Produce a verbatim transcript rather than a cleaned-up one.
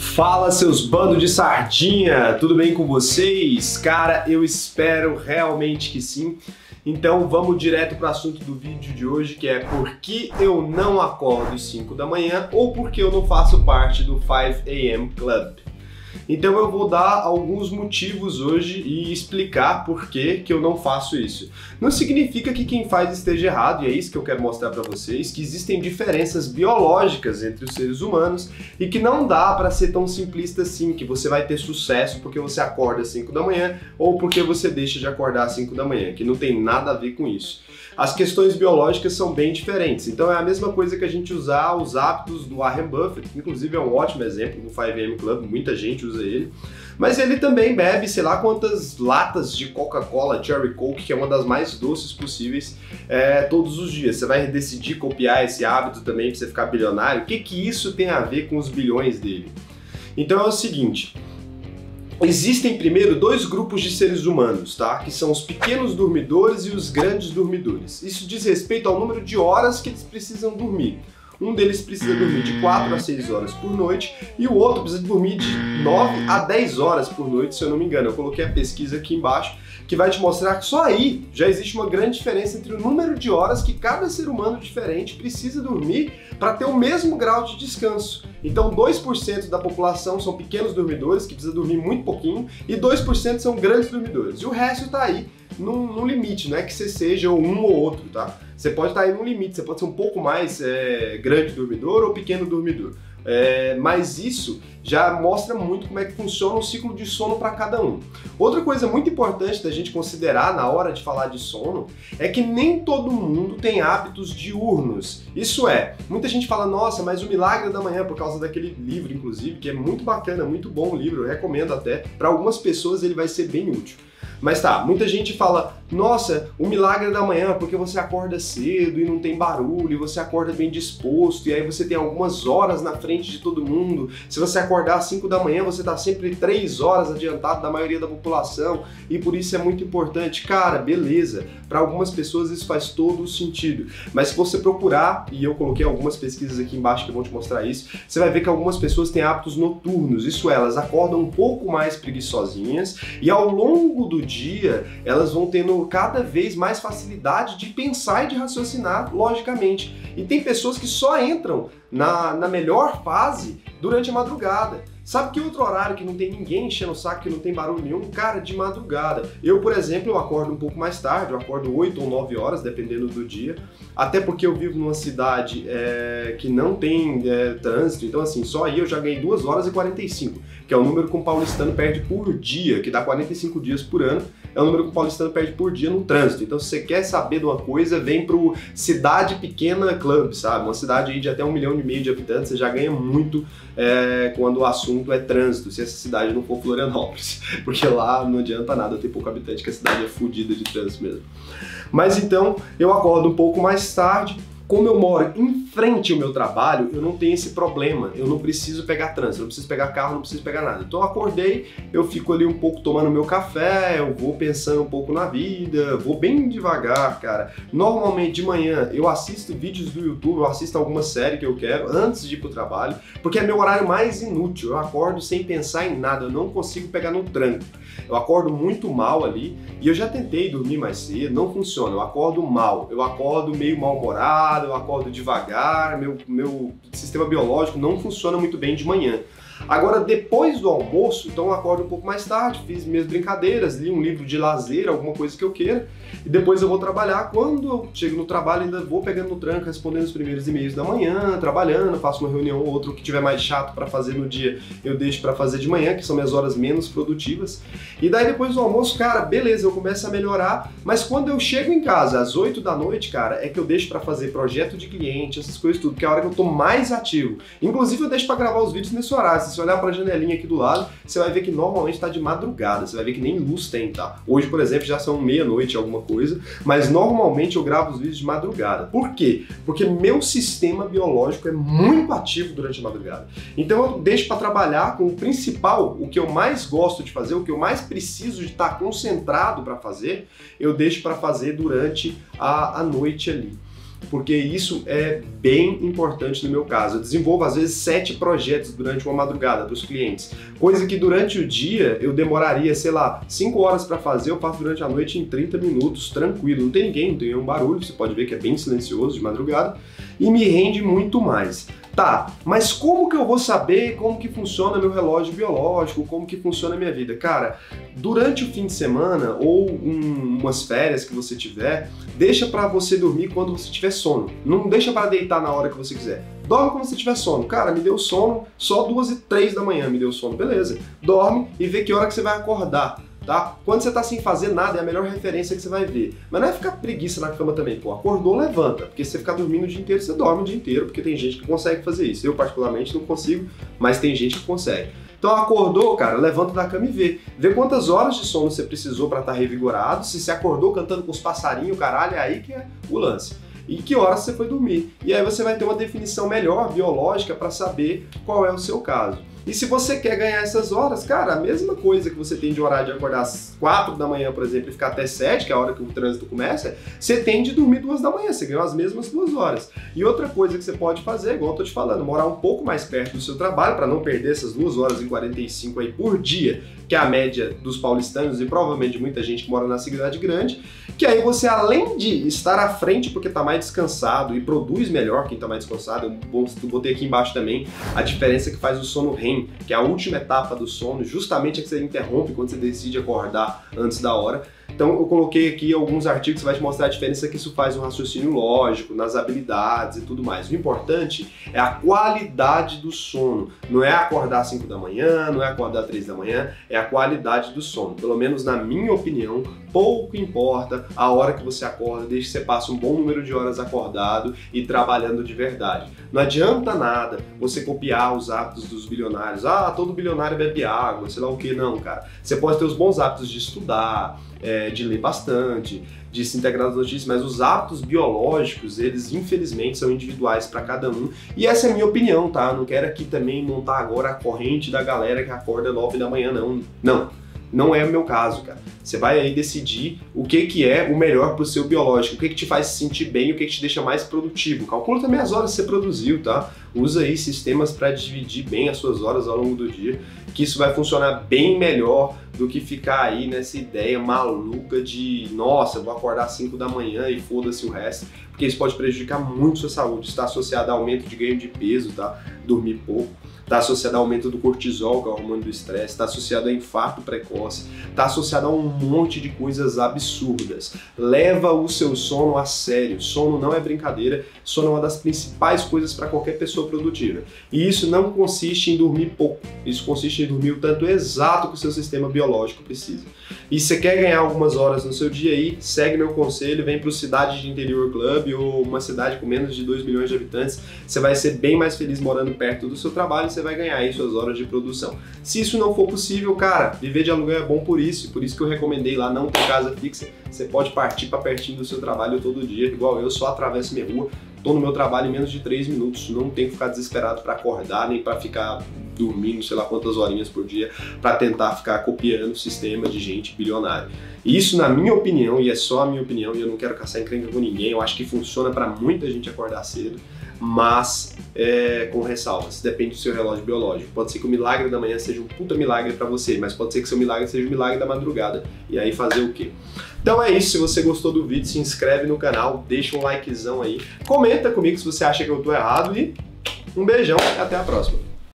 Fala, seus bandos de sardinha, tudo bem com vocês? Cara, eu espero realmente que sim. Então vamos direto para o assunto do vídeo de hoje, que é por que eu não acordo às cinco da manhã ou por que eu não faço parte do five A M Club. Então eu vou dar alguns motivos hoje e explicar por que que eu não faço isso. Não significa que quem faz esteja errado, e é isso que eu quero mostrar para vocês, que existem diferenças biológicas entre os seres humanos e que não dá para ser tão simplista assim, que você vai ter sucesso porque você acorda às cinco da manhã ou porque você deixa de acordar às cinco da manhã, que não tem nada a ver com isso. As questões biológicas são bem diferentes, então é a mesma coisa que a gente usar os hábitos do Warren Buffett, que inclusive é um ótimo exemplo no five A M Club, muita gente usa ele, mas ele também bebe sei lá quantas latas de Coca-Cola, Cherry Coke, que é uma das mais doces possíveis, é, todos os dias. Você vai decidir copiar esse hábito também para você ficar bilionário? O que que isso tem a ver com os bilhões dele? Então é o seguinte, existem primeiro dois grupos de seres humanos, tá? Que são os pequenos dormidores e os grandes dormidores. Isso diz respeito ao número de horas que eles precisam dormir. Um deles precisa dormir de quatro a seis horas por noite e o outro precisa dormir de nove a dez horas por noite, se eu não me engano. Eu coloquei a pesquisa aqui embaixo, que vai te mostrar que só aí já existe uma grande diferença entre o número de horas que cada ser humano diferente precisa dormir para ter o mesmo grau de descanso. Então dois por cento da população são pequenos dormidores, que precisam dormir muito pouquinho, e dois por cento são grandes dormidores. E o resto está aí num, num limite, não é que você seja um ou outro, tá? Você pode estar aí no limite, você pode ser um pouco mais é, grande dormidor ou pequeno dormidor. É, mas isso já mostra muito como é que funciona o ciclo de sono para cada um. Outra coisa muito importante da gente considerar na hora de falar de sono é que nem todo mundo tem hábitos diurnos. Isso é, muita gente fala, nossa, mas o Milagre da Manhã, por causa daquele livro, inclusive, que é muito bacana, muito bom o livro, eu recomendo até, para algumas pessoas ele vai ser bem útil. Mas tá, muita gente fala, nossa, o Milagre da Manhã é porque você acorda cedo e não tem barulho, e você acorda bem disposto, e aí você tem algumas horas na frente de todo mundo. Se você acordar às cinco da manhã, você tá sempre três horas adiantado da maioria da população, e por isso é muito importante. Cara, beleza, para algumas pessoas isso faz todo o sentido, mas se você procurar, e eu coloquei algumas pesquisas aqui embaixo que vão te mostrar isso, você vai ver que algumas pessoas têm hábitos noturnos, isso é, elas acordam um pouco mais preguiçosinhas, e ao longo do dia dia, elas vão tendo cada vez mais facilidade de pensar e de raciocinar logicamente. E tem pessoas que só entram na, na melhor fase durante a madrugada. Sabe que outro horário que não tem ninguém enchendo o saco, que não tem barulho nenhum? Cara, de madrugada. Eu, por exemplo, eu acordo um pouco mais tarde, eu acordo oito ou nove horas, dependendo do dia, até porque eu vivo numa cidade é, que não tem é, trânsito, então assim, só aí eu já ganhei duas horas e quarenta e cinco, que é o número que um paulistano perde por dia, que dá quarenta e cinco dias por ano, é o número que um paulistano perde por dia no trânsito. Então se você quer saber de uma coisa, vem pro Cidade Pequena Club, sabe? Uma cidade aí de até um milhão e meio de habitantes, você já ganha muito é, quando o assunto é trânsito, se essa cidade não for Florianópolis, porque lá não adianta nada ter pouco habitante, que a cidade é fodida de trânsito mesmo. Mas então, eu acordo um pouco mais tarde, como eu moro em frente ao meu trabalho, eu não tenho esse problema, eu não preciso pegar trânsito, eu não preciso pegar carro, não preciso pegar nada. Então eu acordei, eu fico ali um pouco tomando meu café, eu vou pensando um pouco na vida, vou bem devagar, cara. Normalmente de manhã eu assisto vídeos do YouTube, eu assisto alguma série que eu quero antes de ir pro trabalho, porque é meu horário mais inútil, eu acordo sem pensar em nada, eu não consigo pegar no tranco. Eu acordo muito mal ali, e eu já tentei dormir mais cedo, não funciona, eu acordo mal, eu acordo meio mal-humorado, eu acordo devagar, meu, meu sistema biológico não funciona muito bem de manhã. Agora, depois do almoço, então eu acordo um pouco mais tarde, fiz minhas brincadeiras, li um livro de lazer, alguma coisa que eu queira, e depois eu vou trabalhar. Quando eu chego no trabalho, ainda vou pegando no tranco, respondendo os primeiros e-mails da manhã, trabalhando, faço uma reunião ou outra, o que tiver mais chato para fazer no dia, eu deixo para fazer de manhã, que são minhas horas menos produtivas. E daí, depois do almoço, cara, beleza, eu começo a melhorar, mas quando eu chego em casa, às oito da noite, cara, é que eu deixo para fazer projeto de cliente, essas coisas tudo, que é a hora que eu tô mais ativo. Inclusive, eu deixo para gravar os vídeos nesse horário. Se você olhar para a janelinha aqui do lado, você vai ver que normalmente está de madrugada, você vai ver que nem luz tem, tá? Hoje, por exemplo, já são meia-noite alguma coisa, mas normalmente eu gravo os vídeos de madrugada. Por quê? Porque meu sistema biológico é muito ativo durante a madrugada. Então eu deixo para trabalhar com o principal, o que eu mais gosto de fazer, o que eu mais preciso de estar concentrado para fazer, eu deixo para fazer durante a, a noite ali. porque isso é bem importante no meu caso. Eu desenvolvo às vezes sete projetos durante uma madrugada dos clientes, coisa que durante o dia eu demoraria, sei lá, cinco horas para fazer, eu faço durante a noite em trinta minutos, tranquilo, não tem ninguém, não tem nenhum barulho, você pode ver que é bem silencioso de madrugada, e me rende muito mais. Tá, mas como que eu vou saber como que funciona meu relógio biológico, como que funciona a minha vida? Cara, durante o fim de semana ou um, umas férias que você tiver, deixa pra você dormir quando você tiver sono. Não deixa pra deitar na hora que você quiser. Dorme quando você tiver sono. Cara, me deu sono, só duas e três da manhã me deu sono. Beleza, dorme e vê que hora que você vai acordar. Tá? Quando você tá sem fazer nada, é a melhor referência que você vai ver. Mas não é ficar preguiça na cama também, pô, acordou, levanta, porque se você ficar dormindo o dia inteiro, você dorme o dia inteiro, porque tem gente que consegue fazer isso. Eu particularmente não consigo, mas tem gente que consegue. Então acordou, cara, levanta da cama e vê. Vê quantas horas de sono você precisou pra estar revigorado, se você acordou cantando com os passarinhos, caralho, é aí que é o lance. E que horas você foi dormir. E aí você vai ter uma definição melhor, biológica, pra saber qual é o seu caso. E se você quer ganhar essas horas, cara, a mesma coisa que você tem de horário de acordar às quatro da manhã, por exemplo, e ficar até sete, que é a hora que o trânsito começa, você tem de dormir duas da manhã, você ganhou as mesmas duas horas. E outra coisa que você pode fazer, igual eu tô te falando, morar um pouco mais perto do seu trabalho para não perder essas duas horas e quarenta e cinco aí por dia, que é a média dos paulistanos e provavelmente muita gente que mora na cidade grande, que aí você, além de estar à frente porque tá mais descansado e produz melhor quem tá mais descansado, eu botei aqui embaixo também a diferença que faz o sono R E M, que é a última etapa do sono, justamente é que você interrompe quando você decide acordar antes da hora. Então eu coloquei aqui alguns artigos que vai te mostrar a diferença que isso faz no raciocínio lógico, nas habilidades e tudo mais. O importante é a qualidade do sono, não é acordar às cinco da manhã, não é acordar às três da manhã, é a qualidade do sono. Pelo menos na minha opinião, pouco importa a hora que você acorda, desde que você passe um bom número de horas acordado e trabalhando de verdade. Não adianta nada você copiar os hábitos dos bilionários. Ah, todo bilionário bebe água, sei lá o que. Não, cara. Você pode ter os bons hábitos de estudar, É, de ler bastante, de se integrar nas notícias, mas os hábitos biológicos, eles infelizmente são individuais para cada um. E essa é a minha opinião, tá? Eu não quero aqui também montar agora a corrente da galera que acorda nove da manhã, não. Não, não é o meu caso, cara. Você vai aí decidir o que, que é o melhor para o seu biológico, o que, que te faz se sentir bem, o que, que te deixa mais produtivo. Calcula também as horas que você produziu, tá? Usa aí sistemas para dividir bem as suas horas ao longo do dia, que isso vai funcionar bem melhor do que ficar aí nessa ideia maluca de, nossa, eu vou acordar às cinco da manhã e foda-se o resto, porque isso pode prejudicar muito sua saúde, está associado a aumento de ganho de peso, tá? Dormir pouco. Está associado ao aumento do cortisol, que é o hormônio do estresse, está associado a infarto precoce, está associado a um monte de coisas absurdas. Leva o seu sono a sério. Sono não é brincadeira, sono é uma das principais coisas para qualquer pessoa produtiva. E isso não consiste em dormir pouco, isso consiste em dormir o tanto exato que o seu sistema biológico precisa. E se você quer ganhar algumas horas no seu dia aí, segue meu conselho, vem para o Cidade de Interior Club ou uma cidade com menos de dois milhões de habitantes, você vai ser bem mais feliz morando perto do seu trabalho, você vai ganhar aí suas horas de produção. Se isso não for possível, cara, viver de aluguel é bom por isso, e por isso que eu recomendei lá não ter casa fixa, você pode partir para pertinho do seu trabalho todo dia, igual eu, só atravesso minha rua, tô no meu trabalho em menos de três minutos, não tem que ficar desesperado para acordar, nem para ficar dormindo sei lá quantas horinhas por dia para tentar ficar copiando o sistema de gente bilionária. E isso, na minha opinião, e é só a minha opinião, e eu não quero caçar encrenca com ninguém, eu acho que funciona para muita gente acordar cedo, mas é, com ressalvas, depende do seu relógio biológico. Pode ser que o milagre da manhã seja um puta milagre para você, mas pode ser que seu milagre seja o milagre da madrugada, e aí fazer o quê? Então é isso, se você gostou do vídeo, se inscreve no canal, deixa um likezão aí, comenta comigo se você acha que eu tô errado, e um beijão e até a próxima.